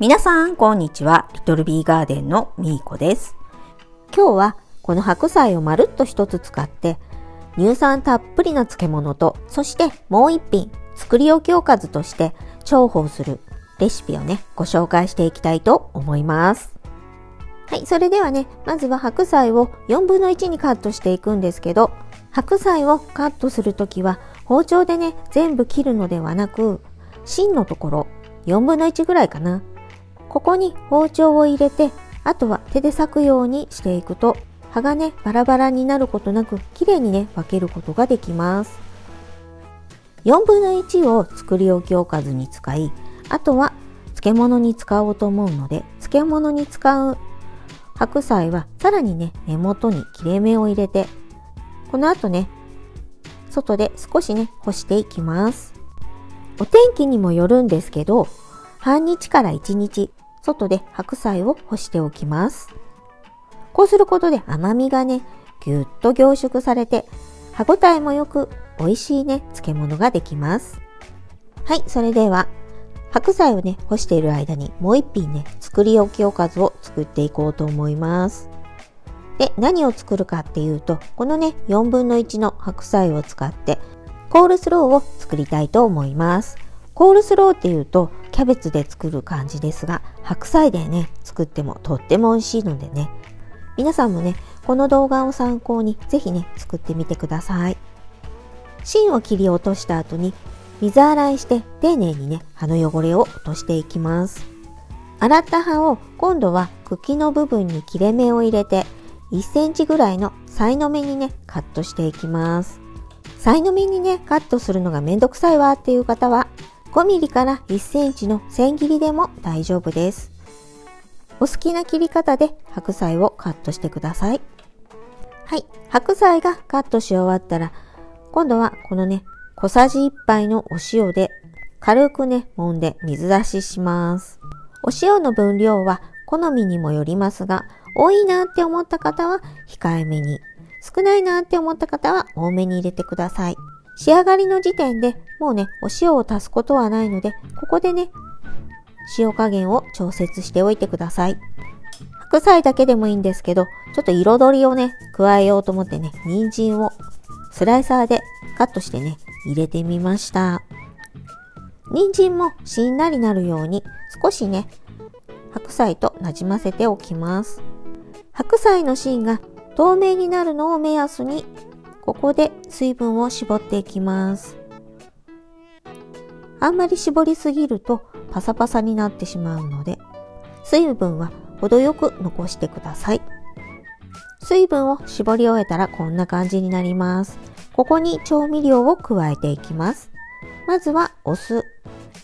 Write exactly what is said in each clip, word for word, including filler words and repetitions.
皆さんこんにちは、リトルビーガーデンのみーこです。今日はこの白菜をまるっと一つ使って乳酸たっぷりな漬物と、そしてもう一品作り置きおかずとして重宝するレシピをね、ご紹介していきたいと思います。はい、それではね、まずは白菜をよんぶんのいちにカットしていくんですけど、白菜をカットするときは包丁でね、全部切るのではなく、芯のところよんぶんのいちぐらいかな、ここに包丁を入れて、あとは手で裂くようにしていくと、葉がねバラバラになることなく綺麗にね分けることができます。よんぶんのいちを作り置きおかずに使い、あとは漬物に使おうと思うので、漬物に使う白菜はさらにね根元に切れ目を入れて、この後ね外で少しね干していきます。お天気にもよるんですけど、半日からいちにち外で白菜を干しておきます。こうすることで甘みがねぎゅっと凝縮されて、歯ごたえもよく美味しいね漬物ができます。はい、それでは白菜をね干している間にもう一品ね作り置きおかずを作っていこうと思います。で、何を作るかっていうと、このねよんぶんのいちの白菜を使ってコールスローを作りたいと思います。コールスローっていうとキャベツで作る感じですが、白菜でね作ってもとっても美味しいのでね、皆さんもねこの動画を参考にぜひね作ってみてください。芯を切り落とした後に水洗いして丁寧にね葉の汚れを落としていきます。洗った葉を今度は茎の部分に切れ目を入れていっセンチぐらいのさいの目にねカットしていきます。さいの目にねカットするのがめんどくさいわっていう方はごミリからいっセンチの千切りでも大丈夫です。お好きな切り方で白菜をカットしてください。はい、白菜がカットし終わったら、今度はこのねこさじいっぱいのお塩で軽くね揉んで水出しします。お塩の分量は好みにもよりますが、多いなって思った方は控えめに、少ないなって思った方は多めに入れてください。仕上がりの時点でもうねお塩を足すことはないので、ここでね塩加減を調節しておいてください。白菜だけでもいいんですけど、ちょっと彩りをね加えようと思ってね、人参をスライサーでカットしてね入れてみました。人参もしんなりなるように少しね白菜となじませておきます。白菜の芯が透明になるのを目安に、ここで水分を絞っていきます。あんまり絞りすぎるとパサパサになってしまうので、水分は程よく残してください。水分を絞り終えたらこんな感じになります。ここに調味料を加えていきます。まずはお酢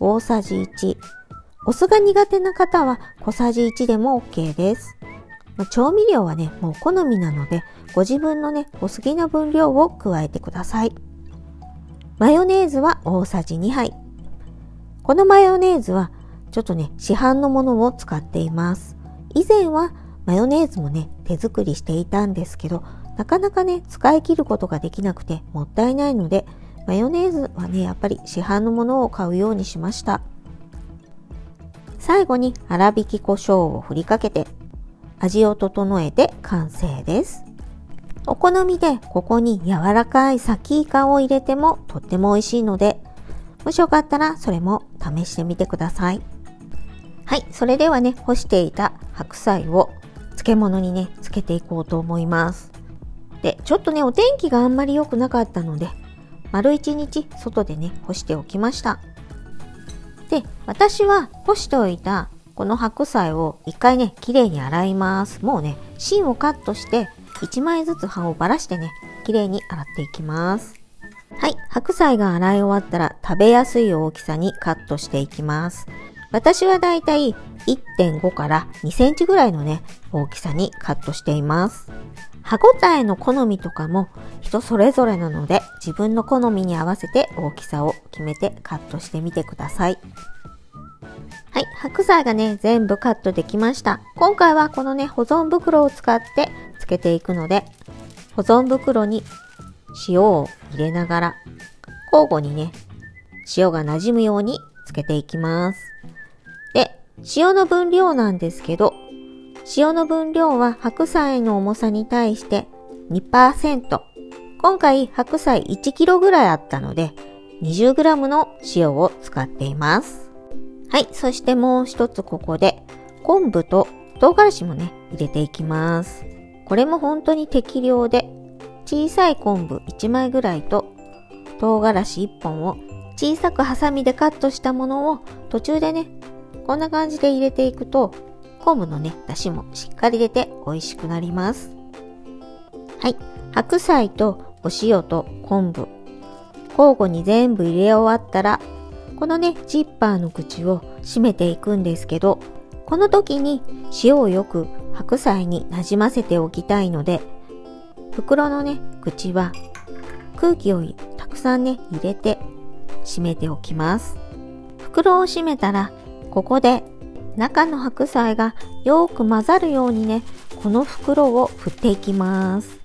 大さじいち、お酢が苦手な方はこさじいちでも オーケー です。調味料はねもう好みなので、ご自分のねお好きな分量を加えてください。マヨネーズは大さじにはい、このマヨネーズはちょっとね市販のものを使っています。以前はマヨネーズもね手作りしていたんですけど、なかなかね使い切ることができなくてもったいないので、マヨネーズはねやっぱり市販のものを買うようにしました。最後に粗挽き胡椒を振りかけて味を整えて完成です。お好みでここに柔らかいサキイカを入れてもとっても美味しいので、もしよかったらそれも試してみてください。はい、それではね干していた白菜を漬物にねつけていこうと思います。で、ちょっとねお天気があんまり良くなかったので、丸いちにち外でね干しておきました。で、私は干しておいたこの白菜を一回ね綺麗に洗います。もうね芯をカットしていちまいずつ葉をばらしてね綺麗に洗っていきます。はい、白菜が洗い終わったら食べやすい大きさにカットしていきます。私はだいたい いってんご からにセンチぐらいのね大きさにカットしています。歯ごたえの好みとかも人それぞれなので、自分の好みに合わせて大きさを決めてカットしてみてください。はい、白菜がね全部カットできました。今回はこのね保存袋を使って漬けていくので、保存袋に塩を入れながら交互にね塩がなじむように漬けていきます。で、塩の分量なんですけど、塩の分量は白菜の重さに対して にパーセント。今回白菜 いちキロ ぐらいあったので にじゅうグラム の塩を使っています。はい、そしてもう一つここで昆布と唐辛子もね、入れていきます。これも本当に適量で、小さい昆布いちまいぐらいと唐辛子いっぽんを小さくハサミでカットしたものを途中でね、こんな感じで入れていくと昆布のね、出汁もしっかり出て美味しくなります。はい、白菜とお塩と昆布、交互に全部入れ終わったら、このね、ジッパーの口を閉めていくんですけど、この時に塩をよく白菜になじませておきたいので、袋のね、口は空気をたくさんね、入れて閉めておきます。袋を閉めたら、ここで中の白菜がよーく混ざるようにね、この袋を振っていきます。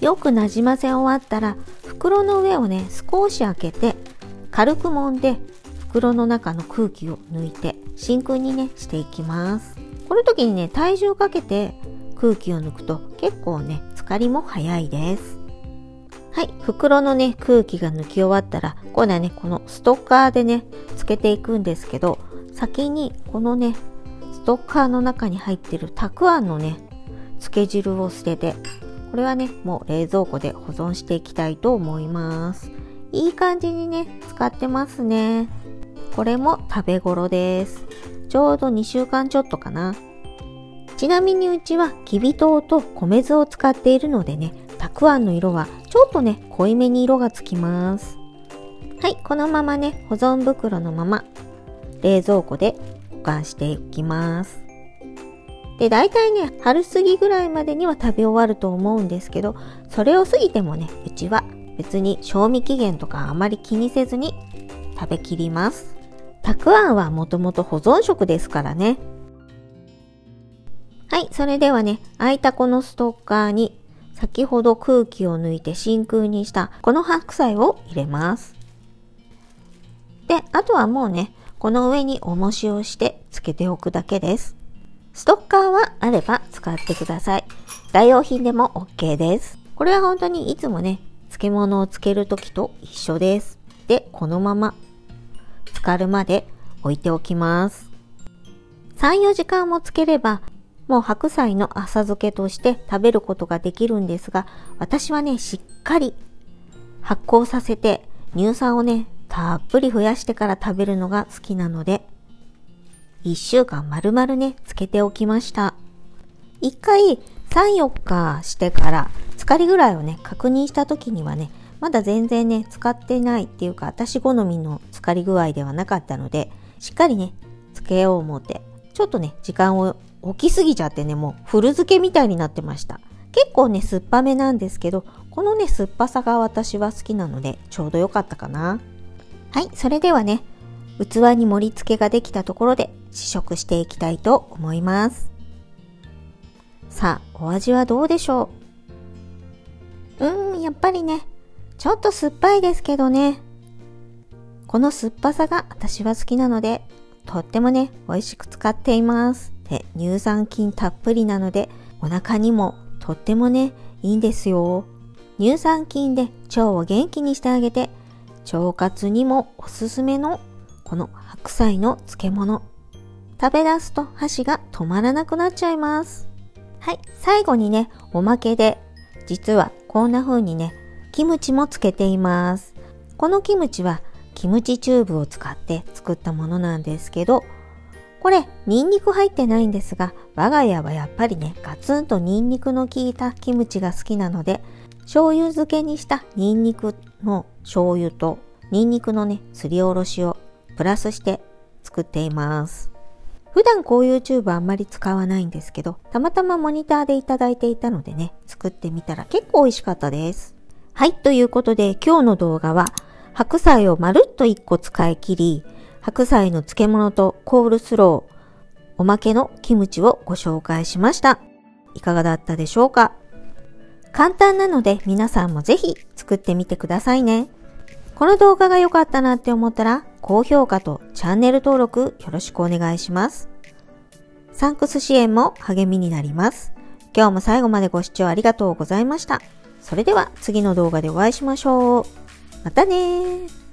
よくなじませ終わったら、袋の上をね、少し開けて、軽く揉んで、袋の中の空気を抜いて、真空にね、していきます。この時にね、体重をかけて空気を抜くと結構ね、疲れも早いです。はい、袋のね、空気が抜き終わったら、今度はね、このストッカーでね、つけていくんですけど、先にこのね、ストッカーの中に入ってるたくあんのね、漬け汁を捨てて、これはね、もう冷蔵庫で保存していきたいと思います。いい感じにね、使ってますね。これも食べ頃です。ちょうどにしゅうかんちょっとかな。ちなみにうちはきび糖と米酢を使っているのでね、たくあんの色はちょっとね、濃いめに色がつきます。はい、このままね、保存袋のまま冷蔵庫で保管していきます。で、大体ね、春過ぎぐらいまでには食べ終わると思うんですけど、それを過ぎてもね、うちは別に賞味期限とかあまり気にせずに食べきります。たくあんはもともと保存食ですからね。はい、それではね、空いたこのストッカーに先ほど空気を抜いて真空にしたこの白菜を入れます。で、あとはもうね、この上に重しをしてつけておくだけです。ストッカーはあれば使ってください。代用品でも オーケー です。これは本当にいつもね、漬物を漬けるときと一緒です。で、このまま浸かるまで置いておきます。さん、よじかんも漬ければ、もう白菜の浅漬けとして食べることができるんですが、私はね、しっかり発酵させて、乳酸をね、たっぷり増やしてから食べるのが好きなので、いっしゅうかん丸々ね、漬けておきました。いっかいさん、よっかしてから、漬かりぐらいをね、確認した時にはね、まだ全然ね、使ってないっていうか、私好みの漬かり具合ではなかったので、しっかりね、漬けよう思って、ちょっとね、時間を置きすぎちゃってね、もう古漬けみたいになってました。結構ね、酸っぱめなんですけど、このね、酸っぱさが私は好きなので、ちょうど良かったかな。はい、それではね、器に盛り付けができたところで試食していきたいと思います。さあ、お味はどうでしょう？うーん、やっぱりね、ちょっと酸っぱいですけどね。この酸っぱさが私は好きなので、とってもね、美味しく使っています。で、乳酸菌たっぷりなので、お腹にもとってもね、いいんですよ。乳酸菌で腸を元気にしてあげて、腸活にもおすすめのこの白菜の漬物。食べ出すと箸が止まらなくなっちゃいます。はい、最後にね、おまけで、実はこんな風にね、キムチもつけています。このキムチはキムチチューブを使って作ったものなんですけど、これニンニク入ってないんですが、我が家はやっぱりね、ガツンとニンニクの効いたキムチが好きなので、醤油漬けにしたニンニクの醤油とニンニクのね、すりおろしをプラスして作っています。普段こういうチューブあんまり使わないんですけど、たまたまモニターでいただいていたのでね、作ってみたら結構美味しかったです。はい、ということで今日の動画は白菜をまるっといっこ使い切り、白菜の漬物とコールスロー、おまけのキムチをご紹介しました。いかがだったでしょうか？簡単なので皆さんもぜひ作ってみてくださいね。この動画が良かったなって思ったら、高評価とチャンネル登録よろしくお願いします。サンクス支援も励みになります。今日も最後までご視聴ありがとうございました。それでは次の動画でお会いしましょう。またねー。